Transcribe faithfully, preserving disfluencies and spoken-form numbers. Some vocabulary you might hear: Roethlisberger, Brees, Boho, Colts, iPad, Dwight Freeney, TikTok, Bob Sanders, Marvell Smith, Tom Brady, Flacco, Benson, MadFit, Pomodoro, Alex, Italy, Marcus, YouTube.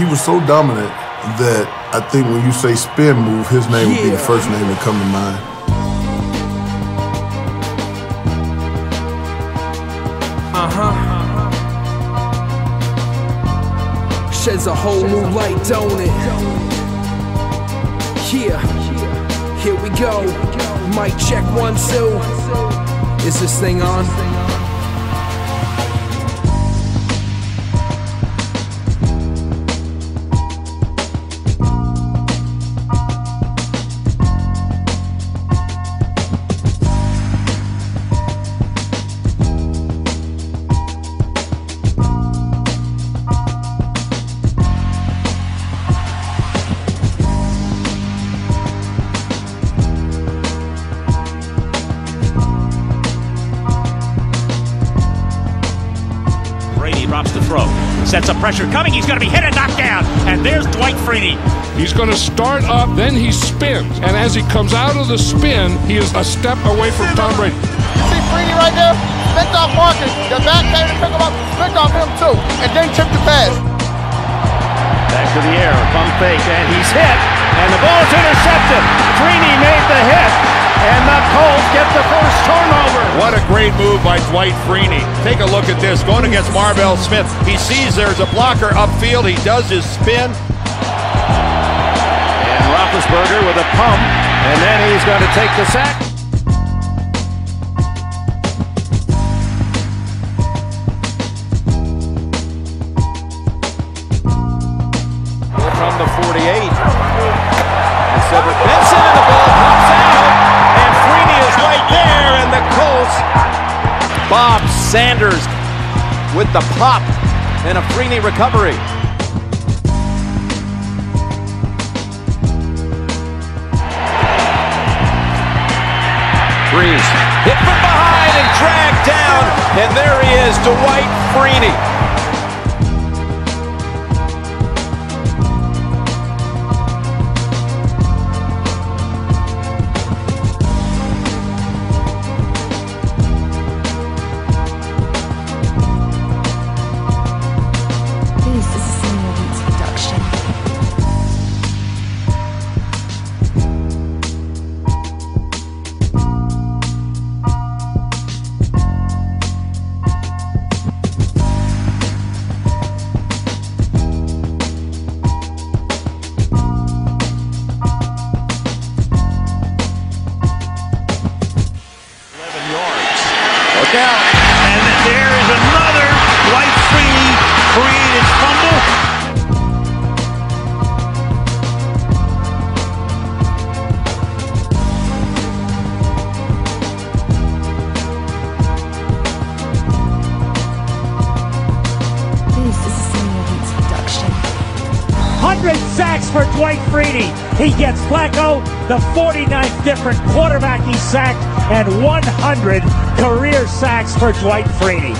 he was so dominant that I think when you say spin move, his name yeah. would be the first name that come to mind. Uh-huh. Sheds a whole new light, don't it? Yeah, here we go. Mic check one, two. Is this thing on? Sets up pressure coming, he's going to be hit and knocked down, and there's Dwight Freeney. He's going to start up, then he spins, and as he comes out of the spin, he is a step away from Tom Brady. You see Freeney right there? Picked off Marcus, the back came to pick him up, picked off him too, and then tipped the pass. Back to the air, pump fake, and he's hit, and the ball is intercepted. Freeney made the hit, and the Colts get the first turnover. What a great move by Dwight Freeney. Take a look at this, going against Marvell Smith. He sees there's a blocker upfield. He does his spin. And Roethlisberger with a pump, and then he's going to take the sack. Here from the forty-eight. And so Benson and the ball pops out. Right there, and the Colts. Bob Sanders with the pop and a Freeney recovery. Brees hit from behind and dragged down, and there he is, Dwight Freeney. Down. And there is another Dwight Freeney created fumble. This is Sanders' production. one hundred sacks for Dwight Freeney. He gets Flacco, the forty-ninth different quarterback he sacked, and one hundred career sacks for Dwight Freeney.